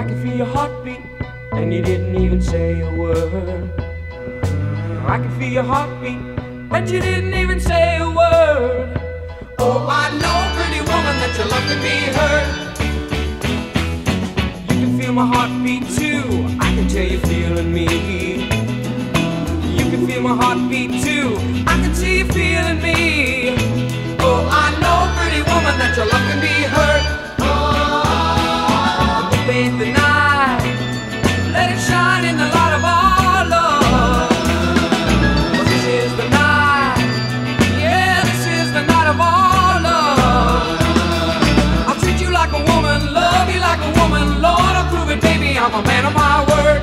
I can feel your heartbeat, and you didn't even say a word. I can feel your heartbeat, but you didn't even say a word. Oh, I know, pretty woman, that you love to be heard. You can feel my heartbeat too, I can tell you're feeling me. You can feel my heartbeat too, I can see you feeling me. Oh, I know, pretty woman, that you love to be heard. I'm a man of my word.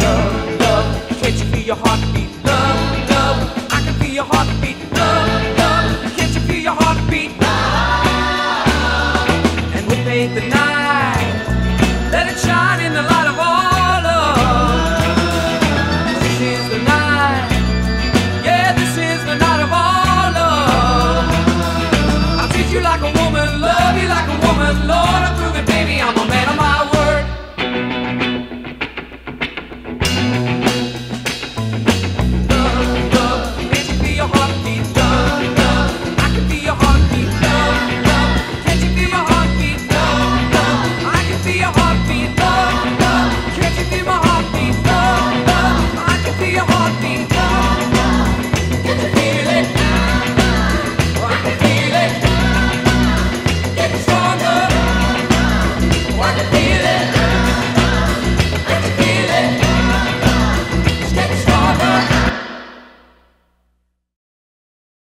Love, love, can't you feel your heartbeat? Love, love, I can feel your heartbeat. Love, love, can't you feel your heartbeat? And we paid the night.